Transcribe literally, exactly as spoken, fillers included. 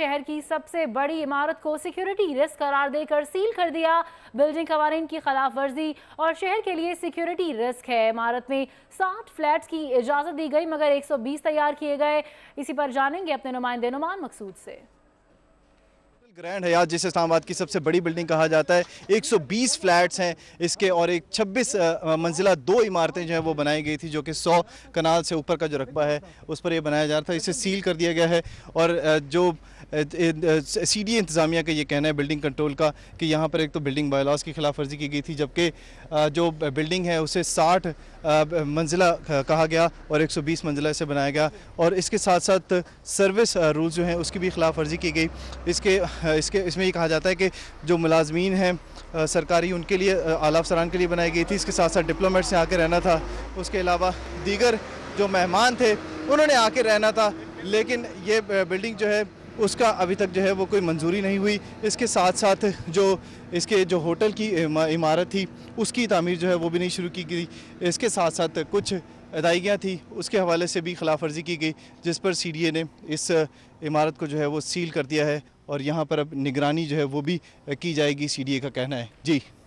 शहर की सबसे बड़ी इमारत को सिक्योरिटी रिस्क करार देकर सील कर दिया। बिल्डिंग कवानीन की खिलाफ वर्जी और शहर के लिए सिक्योरिटी रिस्क है। इमारत में साठ फ्लैट्स की इजाजत दी गई मगर एक सौ बीस तैयार किए गए। इसी पर जानेंगे अपने नुमाइंदे नुमान मकसूद से। ग्रैंड हयात जिसे इस्लामाबाद की सबसे बड़ी बिल्डिंग कहा जाता है, एक सौ बीस फ्लैट्स हैं इसके और एक छब्बीस मंजिला दो इमारतें जो हैं वो बनाई गई थी, जो कि सौ कनाल से ऊपर का जो रकबा है उस पर ये बनाया जा रहा था। इसे सील कर दिया गया है और जो सीडीए इंतज़ामिया का ये कहना है, बिल्डिंग कंट्रोल का, कि यहाँ पर एक तो बिल्डिंग बायलॉज की खिलाफ वर्जी की गई थी, जबकि जो बिल्डिंग है उसे साठ मंजिला कहा गया और एक सौ बीस मंजिला इसे बनाया गया। और इसके साथ साथ सर्विस रूल्स जो हैं उसकी भी खिलाफ वर्जी की गई। इसके इसके इसमें ये कहा जाता है कि जो मुलाजमीन हैं सरकारी, उनके लिए आला अफसरान के लिए बनाई गई थी। इसके साथ साथ डिप्लोमेट से आके रहना था। उसके अलावा दीगर जो मेहमान थे उन्होंने आके रहना था, लेकिन ये बिल्डिंग जो है उसका अभी तक जो है वो कोई मंजूरी नहीं हुई। इसके साथ साथ जो इसके जो होटल की इमारत थी उसकी तामीर जो है वो भी नहीं शुरू की गई। इसके साथ साथ कुछ अदायगियाँ थी उसके हवाले से भी खिलाफ वर्जी की गई, जिस पर सी डी ए ने इस इमारत को जो है वो सील कर दिया है और यहाँ पर अब निगरानी जो है वो भी की जाएगी, सी डी ए का कहना है। जी।